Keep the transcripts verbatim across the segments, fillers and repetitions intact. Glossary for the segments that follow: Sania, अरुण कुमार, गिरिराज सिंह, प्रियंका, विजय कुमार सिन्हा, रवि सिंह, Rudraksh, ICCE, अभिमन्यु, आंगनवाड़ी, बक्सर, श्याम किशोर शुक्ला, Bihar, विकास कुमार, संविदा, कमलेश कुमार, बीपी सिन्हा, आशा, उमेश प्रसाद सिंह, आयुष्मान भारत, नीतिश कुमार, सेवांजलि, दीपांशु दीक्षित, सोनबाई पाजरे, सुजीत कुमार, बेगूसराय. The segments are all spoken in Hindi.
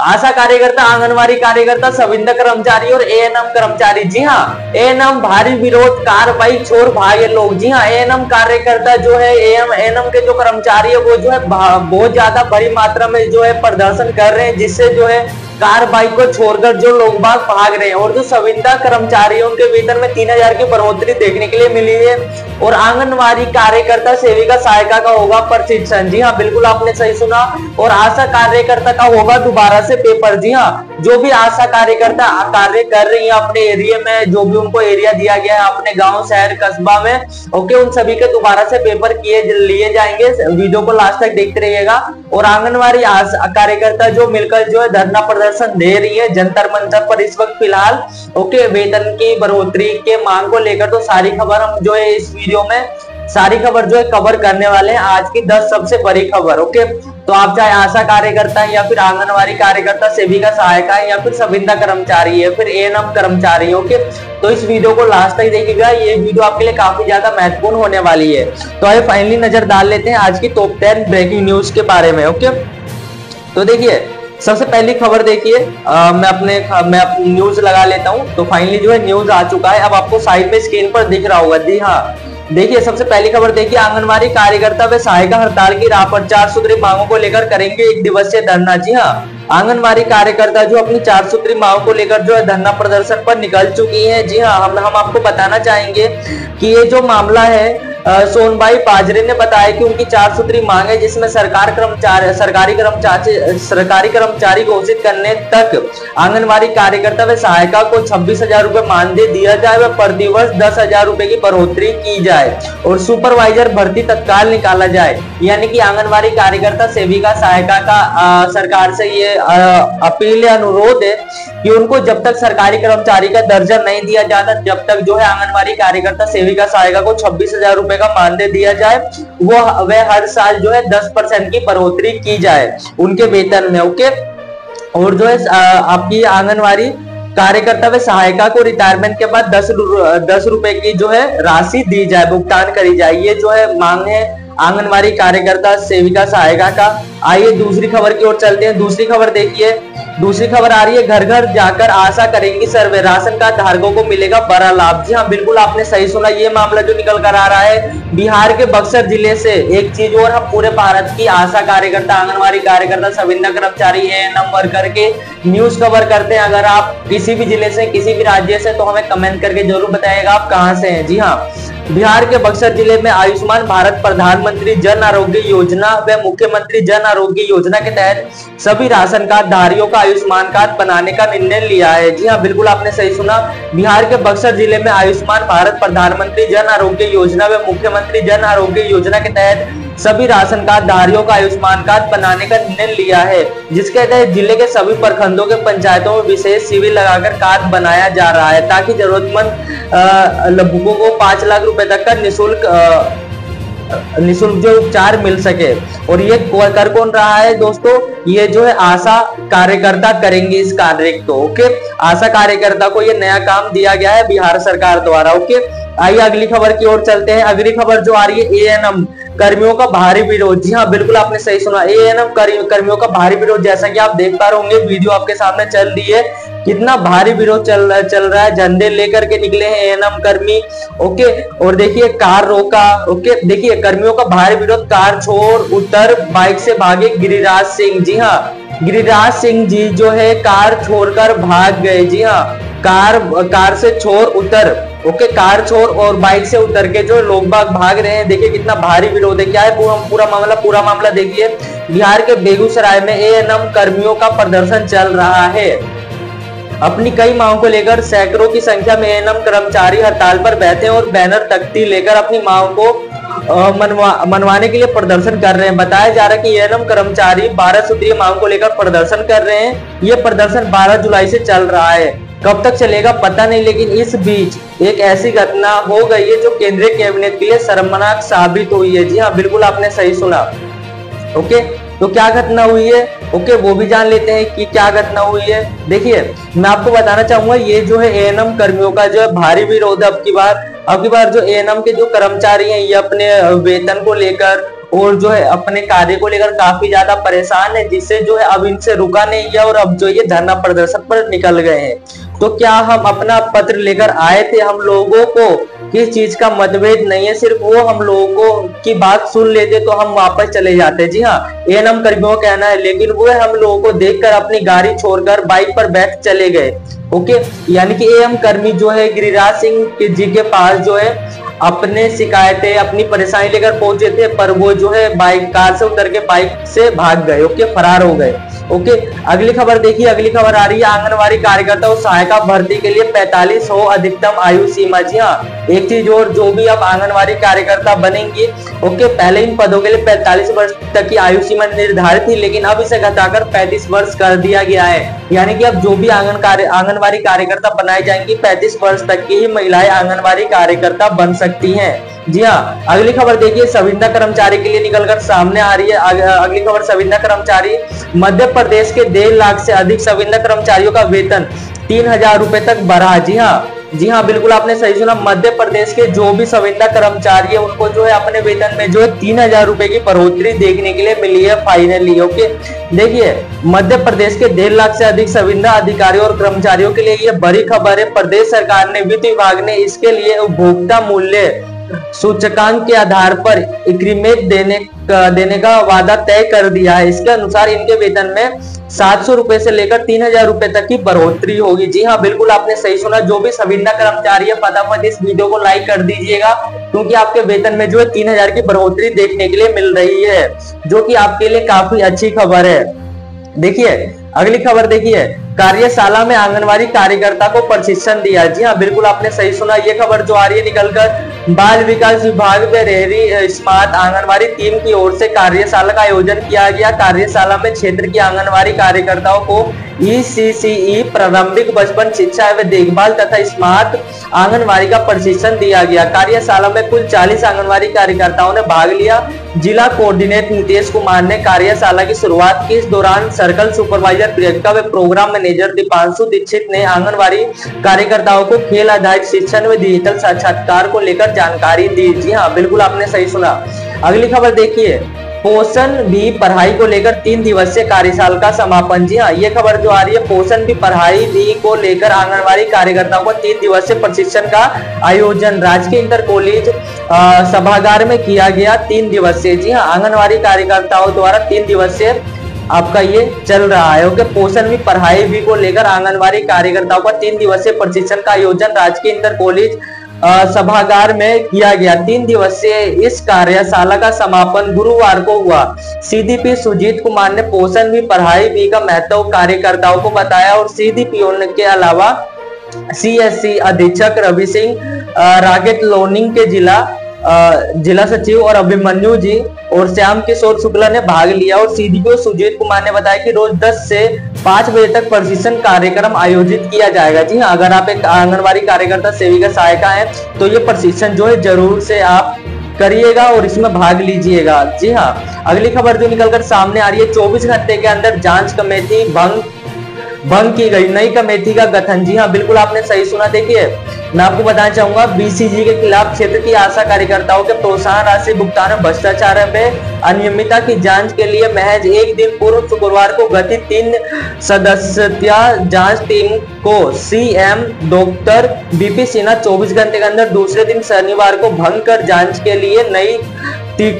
आशा कार्यकर्ता, आंगनवाड़ी कार्यकर्ता, संविदा कर्मचारी और ए एन एम कर्मचारी। जी हाँ, ए एन एम भारी विरोध कार्रवाई छोड़ भागे लोग। जी हाँ, ए एन एम कार्यकर्ता जो है, ए एन एम के जो कर्मचारी है वो जो है बहुत ज्यादा बड़ी मात्रा में जो है प्रदर्शन कर रहे हैं, जिससे जो है कार्रवाई को छोड़कर जो लोग बाग भाग रहे हैं। और जो संविदा कर्मचारियों के वेतन में तीन हजार की बढ़ोतरी देखने के लिए मिली है। और आंगनवाड़ी कार्यकर्ता सेविका सहायिका का होगा प्रशिक्षण। जी हाँ, बिल्कुल आपने सही सुना। और आशा कार्यकर्ता का होगा दोबारा से पेपर। जी हाँ, जो भी आशा कार्यकर्ता कार्य कर रही है अपने एरिया में, जो भी उनको एरिया दिया गया है अपने गांव, शहर, कस्बा में, ओके, उन सभी के दोबारा से पेपर किए लिए जाएंगे। वीडियो को लास्ट तक देखते रहिएगा। और आंगनवाड़ी कार्यकर्ता जो मिलकर जो है धरना प्रदर्शन दे रही है जंतर मंतर पर इस वक्त फिलहाल, ओके, वेतन की बढ़ोतरी के मांग को लेकर। तो सारी खबर हम जो है इस वीडियो में सारी खबर जो है कवर करने वाले हैं, आज की दस सबसे बड़ी खबर। ओके, तो आप चाहे आशा कार्यकर्ता है या फिर आंगनवाड़ी कार्यकर्ता, सेविका सहायिका है या फिर संविदा कर्मचारी है फिर ए एन एम कर्मचारी, ओके, तो इस वीडियो को लास्ट तक देखिएगा। ये वीडियो आपके लिए काफी ज्यादा महत्वपूर्ण होने वाली है। तो आइए फाइनली नजर डाल लेते हैं आज की टॉप टेन ब्रेकिंग न्यूज के बारे में। ओके, तो देखिए सबसे पहली खबर देखिए, मैं अपने मैं अपने न्यूज लगा लेता हूँ। तो फाइनली जो है न्यूज आ चुका है, अब आपको साइड में स्क्रीन पर दिख रहा होगा। जी हाँ, देखिए सबसे पहली खबर देखिए, आंगनवाड़ी कार्यकर्ता व सहायिका हड़ताल की राह पर चार सूत्री मांगों को लेकर करेंगे एक दिवसीय धरना। जी हाँ, आंगनवाड़ी कार्यकर्ता जो अपनी चार सूत्री मांगों को लेकर जो है धरना प्रदर्शन पर निकल चुकी है। जी हाँ, हम हम आपको बताना चाहेंगे कि ये जो मामला है, सोनबाई पाजरे ने बताया कि उनकी चार सूत्री मांग है जिसमें सरकार कर्मचारी सरकारी कर्मचारी सरकारी कर्मचारी घोषित करने तक आंगनवाड़ी कार्यकर्ता व सहायिका को छब्बीस हजार रूपए मानदेय दिया जाए व प्रतिवर्ष दस हजार रूपए की बढ़ोतरी की जाए और सुपरवाइजर भर्ती तत्काल निकाला जाए। यानी कि आंगनवाड़ी कार्यकर्ता सेविका सहायिका का आ, सरकार से ये आ, अपील या अनुरोध है कि उनको जब तक सरकारी कर्मचारी का दर्जा नहीं दिया जाता, जब तक जो है आंगनवाड़ी कार्यकर्ता सेविका सहायिका को छब्बीस हजार रूपए का मानदेय दिया जाए, वो वह हर साल जो है दस परसेंट की बढ़ोतरी की जाए उनके वेतन में। ओके, और जो है आपकी आंगनवाड़ी कार्यकर्ता व सहायिका को रिटायरमेंट के बाद दस दस रुपए की जो है राशि दी जाए, भुगतान करी जाए। ये जो है मांग है आंगनवाड़ी कार्यकर्ता सेविका सहायिका का। आइए दूसरी खबर की ओर चलते हैं। दूसरी खबर देखिए, दूसरी खबर आ रही है, घर घर जाकर आशा करेंगी सर्वे, राशन कार्ड धारकों को मिलेगा बड़ा लाभ। जी हाँ, बिल्कुल आपने सही सुना। ये मामला जो निकल कर आ रहा है बिहार के बक्सर जिले से। एक चीज और, हम पूरे भारत की आशा कार्यकर्ता, आंगनवाड़ी कार्यकर्ता, संविदा कर्मचारी, ए एन एम वर्कर के न्यूज कवर करते हैं। अगर आप किसी भी जिले से, किसी भी राज्य से, तो हमें कमेंट करके जरूर बताइएगा आप कहाँ से हैं। जी हाँ, बिहार के बक्सर जिले में आयुष्मान भारत प्रधानमंत्री जन आरोग्य योजना व मुख्यमंत्री जन आरोग्य योजना के तहत सभी राशन कार्ड धारियों का आयुष्मान कार्ड बनाने का निर्णय लिया है। जी हाँ, बिल्कुल आपने सही सुना। बिहार के बक्सर जिले में आयुष्मान भारत प्रधानमंत्री जन आरोग्य योजना व मुख्यमंत्री जन आरोग्य योजना के तहत सभी राशन कार्ड धारियों का आयुष्मान कार्ड बनाने का निर्णय लिया है, जिसके तहत जिले के सभी प्रखंडों के पंचायतों में विशेष शिविर लगाकर कार्ड बनाया जा रहा है ताकि जरूरतमंद लोगों को पांच लाख रुपए तक का निःशुल्क निःशुल्क जो उपचार मिल सके। और ये कर कौन रहा है दोस्तों? ये जो है आशा कार्यकर्ता करेंगे इस कार्य को। ओके, आशा कार्यकर्ता को ये नया काम दिया गया है बिहार सरकार द्वारा। ओके, आइए अगली खबर की ओर चलते हैं। अगली खबर जो आ रही है, ए एन एम कर्मियों का भारी विरोध। जी हाँ, बिल्कुल आपने सही सुना। ए एन एम कर्मियों का भारी विरोध, जैसा कि आप देख पा रहे होंगे, वीडियो आपके सामने चल रही है, कितना भारी विरोध चल चल रहा है। झंडे लेकर के निकले हैं ए एन एम कर्मी। ओके, और देखिए कार रोका। ओके, देखिए कर्मियों का भारी विरोध, कार छोड़ उतर, बाइक से भागे गिरिराज सिंह। जी हाँ, गिरिराज सिंह जी जो है कार छोड़कर भाग गए। जी हाँ, कार कार से छोड़ उतर, ओके, कार छोड़ और बाइक से उतर के जो लोग बाग भाग रहे हैं। देखिए कितना भारी विरोध है। क्या है पूरा पूरा मामला पूरा मामला देखिए। बिहार के बेगूसराय में ए एन एम कर्मियों का प्रदर्शन चल रहा है। अपनी कई मांगों को लेकर सैकड़ों की संख्या में ए एन एम कर्मचारी हड़ताल पर बैठे और बैनर तख्ती लेकर अपनी मांगों को मनवा मनवाने के लिए प्रदर्शन कर रहे हैं। बताया जा रहा है कि ए एन एम कर्मचारी बारह सूत्रीय मांग को लेकर प्रदर्शन कर रहे हैं। ये प्रदर्शन बारह जुलाई से चल रहा है, कब तक चलेगा पता नहीं, लेकिन इस बीच एक ऐसी घटना हो गई है जो केंद्रीय कैबिनेट के लिए शर्मनाक साबित हुई है। जी हाँ, बिल्कुल आपने सही सुना। ओके, तो क्या घटना हुई है, ओके, वो भी जान लेते हैं कि क्या घटना हुई है। देखिए मैं आपको बताना चाहूंगा, ये जो है ए एन एम कर्मियों का जो है भारी विरोध है। अब की बार अब की बार जो ए एन एम के जो कर्मचारी हैं, ये अपने वेतन को लेकर और जो है अपने कार्य को लेकर काफी ज्यादा परेशान है, जिससे जो है अब इनसे रुका नहीं गया और अब जो ये धरना प्रदर्शन पर निकल गए हैं। तो क्या हम अपना पत्र लेकर आए थे, हम लोगों को किस चीज का मतभेद नहीं है, सिर्फ वो हम लोगों की बात सुन लेते तो हम वापस चले जाते। जी हाँ, ये नम कर्मियों कहना है, लेकिन वो हम लोगों को देखकर अपनी गाड़ी छोड़कर बाइक पर बैठ चले गए। ओके, यानी कि एएम कर्मी जो है गिरिराज सिंह जी के पास जो है अपने शिकायतें अपनी परेशानी लेकर पहुंचे थे, पर वो जो है बाइक कार से उतर के बाइक से भाग गए। ओके, फरार हो गए। ओके, अगली खबर देखिए। अगली खबर आ रही है आंगनवाड़ी कार्यकर्ता और सहायिका भर्ती के लिए पैंतालीस हो अधिकतम आयु सीमा। जी हाँ, एक चीज और, जो भी आप आंगनवाड़ी कार्यकर्ता बनेंगी, ओके, पहले इन पदों के लिए पैंतालीस वर्ष तक की आयु सीमा निर्धारित थी, लेकिन अब इसे घटाकर पैंतीस वर्ष कर दिया गया है। यानी कि अब जो भी आंगन कार्य आंगनवाड़ी कार्यकर्ता बनाए जाएंगी, पैंतीस वर्ष तक की ही महिलाएं आंगनवाड़ी कार्यकर्ता बन सकती हैं। जी हाँ, अगली खबर देखिए संविदा कर्मचारी के लिए निकलकर सामने आ रही है। अग, अगली खबर संविदा कर्मचारी, मध्य प्रदेश के डेढ़ लाख से अधिक संविदा कर्मचारियों का वेतन तीन हजार रूपए तक बढ़ा। जी हाँ, जी हाँ, बिल्कुल आपने सही सुना, मध्य प्रदेश के जो भी संविदा कर्मचारी है उनको जो है अपने वेतन में जो है तीन हजार रूपए की बढ़ोतरी देखने के लिए मिली है फाइनली। ओके, देखिए मध्य प्रदेश के डेढ़ लाख से अधिक संविदा अधिकारियों और कर्मचारियों के लिए यह बड़ी खबर है। प्रदेश सरकार ने, वित्त विभाग ने इसके लिए उपभोक्ता मूल्य सूचकांक के आधार पर इंक्रीमेंट देने का, देने का वादा तय कर दिया है। इसके अनुसार इनके वेतन में सात सौ रूपये से लेकर तीन हजार रूपये तक की बढ़ोतरी होगी। जी हाँ, बिल्कुल आपने सही सुना, जो भी संविदा कर्मचारी है फटाफट इस वीडियो को लाइक कर दीजिएगा, क्योंकि आपके वेतन में जो है तीन हजार की बढ़ोतरी देखने के लिए मिल रही है, जो कि आपके लिए काफी अच्छी खबर है। देखिए अगली खबर देखिए, कार्यशाला में आंगनवाड़ी कार्यकर्ता को प्रशिक्षण दिया। जी हाँ, बिल्कुल आपने सही सुना, ये खबर जो आ रही है निकलकर बाल विकास विभाग में रेहरी स्मार्ट आंगनवाड़ी टीम की ओर से कार्यशाला का आयोजन किया गया। कार्यशाला में क्षेत्र की आंगनवाड़ी कार्यकर्ताओं को आई सी सी ई प्रारंभिक बचपन शिक्षा एवं देखभाल तथा स्मार्ट आंगनवाड़ी का प्रशिक्षण दिया गया। कार्यशाला में कुल चालीस आंगनवाड़ी कार्यकर्ताओं ने भाग लिया। जिला कोऑर्डिनेटर नीतिश कुमार ने कार्यशाला की शुरुआत की। इस दौरान सर्कल सुपरवाइजर प्रियंका व प्रोग्राम मैनेजर दीपांशु दीक्षित ने आंगनवाड़ी कार्यकर्ताओं को खेल आधारित शिक्षण व डिजिटल साक्षात्कार को लेकर जानकारी दी। जी हाँ, बिल्कुल आपने सही सुना। अगली खबर देखिए, पोषण भी पढ़ाई को लेकर तीन दिवसीय कार्यशाला का समापन। जी हाँ, ये खबर जो आ रही है, पोषण भी पढ़ाई भी को लेकर आंगनवाड़ी कार्यकर्ताओं को तीन दिवसीय प्रशिक्षण का आयोजन राजकीय इंटर कॉलेज सभागार में किया गया। तीन दिवसीय, जी हाँ, आंगनवाड़ी कार्यकर्ताओं द्वारा तीन दिवसीय आपका ये चल रहा है। ओके, पोषण भी पढ़ाई भी को लेकर आंगनवाड़ी कार्यकर्ताओं का तीन दिवसीय प्रशिक्षण का आयोजन राजकीय इंटर कॉलेज सभागार में किया गया। तीन दिवसीय इस कार्यशाला का समापन गुरुवार को हुआ। सीडीपी सुजीत कुमार ने पोषण भी पढ़ाई भी का महत्व कार्यकर्ताओं को बताया और सीडीपीओ के अलावा सीएससी अधीक्षक रवि सिंह, रागेट लोनिंग के जिला जिला सचिव और अभिमन्यु जी और श्याम किशोर शुक्ला ने भाग लिया। और सीडीपीओ सुजीत कुमार ने बताया कि रोज दस से पाँच बजे तक प्रशिक्षण कार्यक्रम आयोजित किया जाएगा। जी हाँ, अगर आप एक आंगनवाड़ी कार्यकर्ता सेविका सहायिका हैं तो ये प्रशिक्षण जो है जरूर से आप करिएगा और इसमें भाग लीजिएगा। जी हाँ, अगली खबर जो निकलकर सामने आ रही है, चौबीस घंटे के अंदर जांच कमेटी भंग भंग की गई, नई कमेटी का गठन। जी हाँ, बिल्कुल आपने सही सुना। देखिए मैं आपको बताना चाहूंगा, बीसीजी के खिलाफ क्षेत्र की आशा कार्यकर्ताओं के प्रोत्साहन राशि भुगतान में भ्रष्टाचार में अनियमितता की जांच के लिए महज एक दिन पूर्व शुक्रवार को गठित तीन सदस्यीय जांच टीम को सीएम डॉक्टर बीपी सिन्हा चौबीस घंटे के अंदर दूसरे दिन शनिवार को भंग कर जांच के लिए नई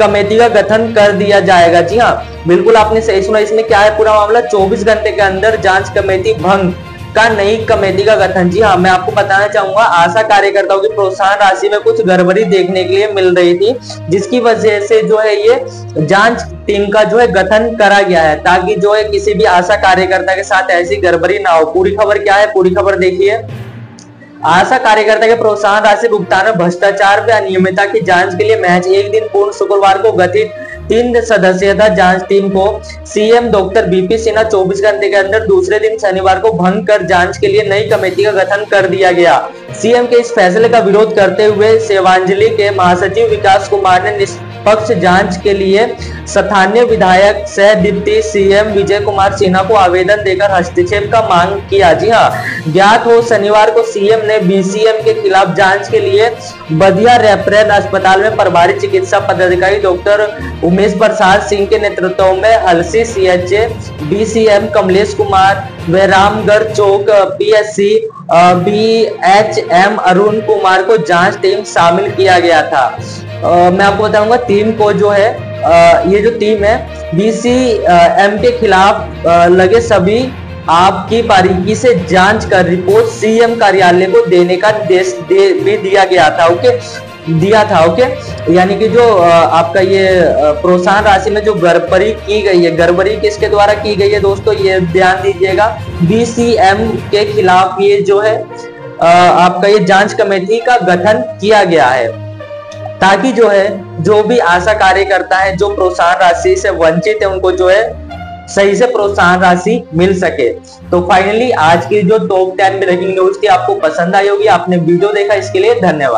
कमेटी का गठन कर दिया जाएगा। जी हाँ, बिल्कुल आपने सही सुना। इसमें क्या है पूरा मामला, चौबीस घंटे के अंदर जांच कमेटी भंग का नई कमेटी का गठन। जी हाँ, मैं आपको बताना चाहूंगा, आशा कार्यकर्ताओं की प्रोत्साहन राशि में कुछ गड़बड़ी देखने के लिए मिल रही थी, जिसकी वजह से जो है ये जांच टीम का जो है गठन करा गया है, ताकि जो है किसी भी आशा कार्यकर्ता के साथ ऐसी गड़बड़ी ना हो। पूरी खबर क्या है, पूरी खबर देखिए। आशा कार्यकर्ता के प्रोत्साहन राशि भुगतान में भ्रष्टाचार में अनियमितता की जांच के लिए महज एक दिन पूर्व शुक्रवार को गठित तीन सदस्यता जांच टीम को सीएम डॉक्टर बीपी सिन्हा चौबीस घंटे के अंदर दूसरे दिन शनिवार को भंग कर जांच के लिए नई कमेटी का गठन कर दिया गया। सीएम के इस फैसले का विरोध करते हुए सेवांजलि के महासचिव विकास कुमार ने निष्पक्ष जांच के लिए स्थानीय विधायक सह डिप्टी सीएम विजय कुमार सिन्हा को आवेदन देकर हस्तक्षेप का मांग किया। जी हाँ, ज्ञात हो शनिवार को सीएम ने बीसीएम के खिलाफ जांच के लिए बदिया रेफरल अस्पताल में प्रभारी चिकित्सा पदाधिकारी डॉक्टर उमेश प्रसाद सिंह के नेतृत्व में हलसी सीएचए, बीसीएम कमलेश कुमार, रामगढ़ चौक पीएससी बीएचएम अरुण कुमार को जांच टीम शामिल किया गया था। आ, मैं आपको बताऊंगा टीम को जो है आ, ये जो टीम है बीसीएम के खिलाफ आ, लगे सभी आपकी बारीकी से जांच कर रिपोर्ट सीएम कार्यालय को देने का निर्देश दे, भी दिया गया था। ओके दिया था ओके यानी कि जो आपका ये प्रोत्साहन राशि में जो गड़बड़ी की गई है, गड़बड़ी किसके द्वारा की गई है दोस्तों ये ध्यान दीजिएगा, बीसीएम के खिलाफ ये जो है आपका ये जांच कमेटी का गठन किया गया है ताकि जो है जो भी आशा कार्यकर्ता है जो प्रोत्साहन राशि से वंचित है उनको जो है सही से प्रोत्साहन राशि मिल सके। तो फाइनली आज की जो टॉप टेन ब्रेकिंग न्यूज थी आपको पसंद आई होगी, आपने वीडियो देखा इसके लिए धन्यवाद।